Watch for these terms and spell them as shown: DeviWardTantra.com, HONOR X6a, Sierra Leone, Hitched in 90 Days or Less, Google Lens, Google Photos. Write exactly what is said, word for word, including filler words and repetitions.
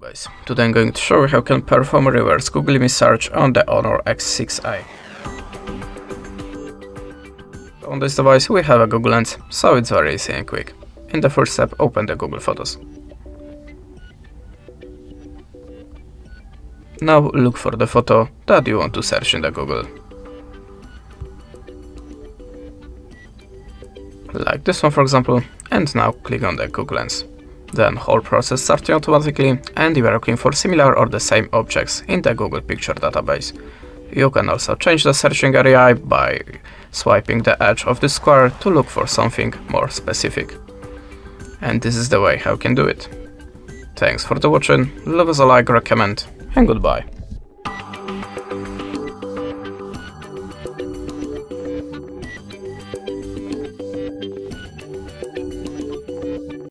Guys, today I'm going to show you how you can perform a reverse Google image search on the HONOR X six A. On this device we have a Google Lens, so it's very easy and quick. In the first step, open the Google Photos. Now look for the photo that you want to search in the Google. Like this one, for example, and now click on the Google Lens. Then whole process starts automatically, and you are looking for similar or the same objects in the Google Picture database. You can also change the searching area by swiping the edge of the square to look for something more specific. And this is the way how you can do it. Thanks for the watching, leave us a like, recommend, and goodbye.